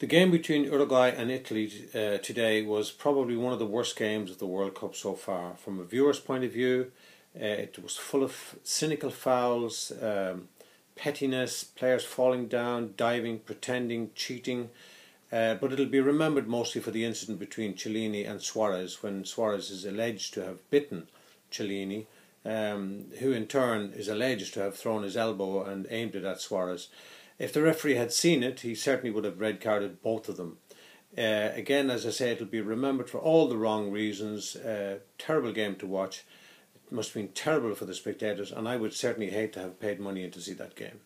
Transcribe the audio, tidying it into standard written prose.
The game between Uruguay and Italy today was probably one of the worst games of the World Cup so far. From a viewer's point of view, it was full of cynical fouls, pettiness, players falling down, diving, pretending, cheating. But it'll be remembered mostly for the incident between Chiellini and Suarez, when Suarez is alleged to have bitten Chiellini, who in turn is alleged to have thrown his elbow and aimed it at Suarez. If the referee had seen it, he certainly would have red carded both of them. Again, as I say, it'll be remembered for all the wrong reasons. Terrible game to watch. It must have been terrible for the spectators, and I would certainly hate to have paid money in to see that game.